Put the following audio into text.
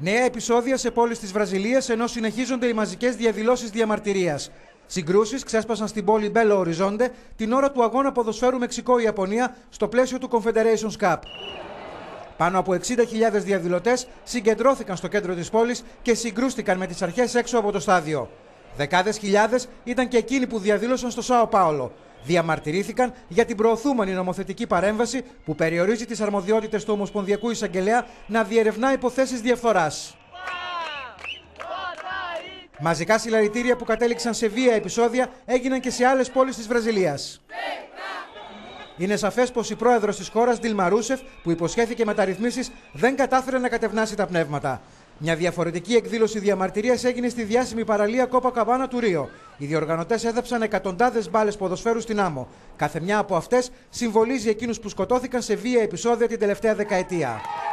Νέα επεισόδια σε πόλεις της Βραζιλίας, ενώ συνεχίζονται οι μαζικές διαδηλώσεις διαμαρτυρίας. Συγκρούσεις ξέσπασαν στην πόλη Μπέλο Οριζόντε την ώρα του αγώνα ποδοσφαίρου Μεξικό-Ιαπωνία στο πλαίσιο του Confederations Cup. Πάνω από 60.000 διαδηλωτές συγκεντρώθηκαν στο κέντρο της πόλης και συγκρούστηκαν με τις αρχές έξω από το στάδιο. Δεκάδες χιλιάδες ήταν και εκείνοι που διαδήλωσαν στο Σάο Πάολο. Διαμαρτυρήθηκαν για την προωθούμενη νομοθετική παρέμβαση που περιορίζει τις αρμοδιότητες του Ομοσπονδιακού Εισαγγελέα να διερευνά υποθέσεις διαφθοράς. Μαζικά συλλαλητήρια που κατέληξαν σε βία επεισόδια έγιναν και σε άλλες πόλεις της Βραζιλίας. Είναι σαφές πως η πρόεδρος της χώρας, Ντίλμα Ρούσεφ, που υποσχέθηκε μεταρρυθμίσεις, δεν κατάφερε να κατευνάσει τα πνεύματα. Μια διαφορετική εκδήλωση διαμαρτυρίας έγινε στη διάσημη παραλία Κόπα Καμπάνα του Ρίο. Οι διοργανωτές έδαψαν εκατοντάδες μπάλες ποδοσφαίρου στην άμμο. Κάθε μια από αυτές συμβολίζει εκείνους που σκοτώθηκαν σε βία επεισόδια την τελευταία δεκαετία.